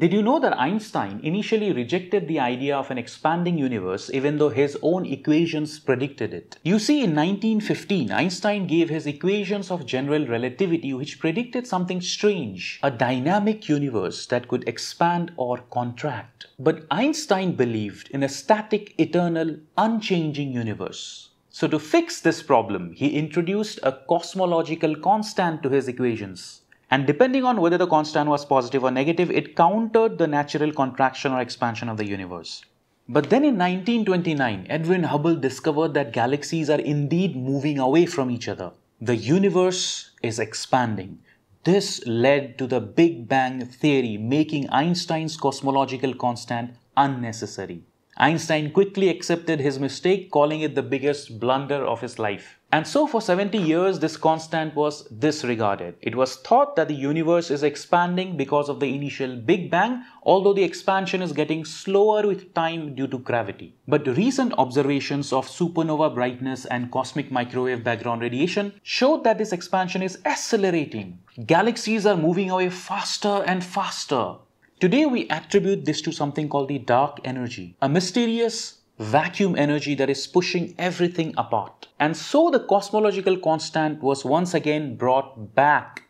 Did you know that Einstein initially rejected the idea of an expanding universe even though his own equations predicted it? You see, in 1915, Einstein gave his equations of general relativity which predicted something strange, a dynamic universe that could expand or contract. But Einstein believed in a static, eternal, unchanging universe. So to fix this problem, he introduced a cosmological constant to his equations. And depending on whether the constant was positive or negative, it countered the natural contraction or expansion of the universe. But then in 1929, Edwin Hubble discovered that galaxies are indeed moving away from each other. The universe is expanding. This led to the Big Bang theory, making Einstein's cosmological constant unnecessary. Einstein quickly accepted his mistake, calling it the biggest blunder of his life. And so for 70 years, this constant was disregarded. It was thought that the universe is expanding because of the initial Big Bang, although the expansion is getting slower with time due to gravity. But recent observations of supernova brightness and cosmic microwave background radiation showed that this expansion is accelerating. Galaxies are moving away faster and faster. Today we attribute this to something called the dark energy, a mysterious vacuum energy that is pushing everything apart. And so the cosmological constant was once again brought back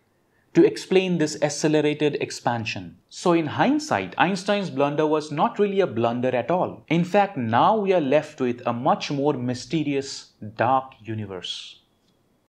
to explain this accelerated expansion. So in hindsight, Einstein's blunder was not really a blunder at all. In fact, now we are left with a much more mysterious dark universe.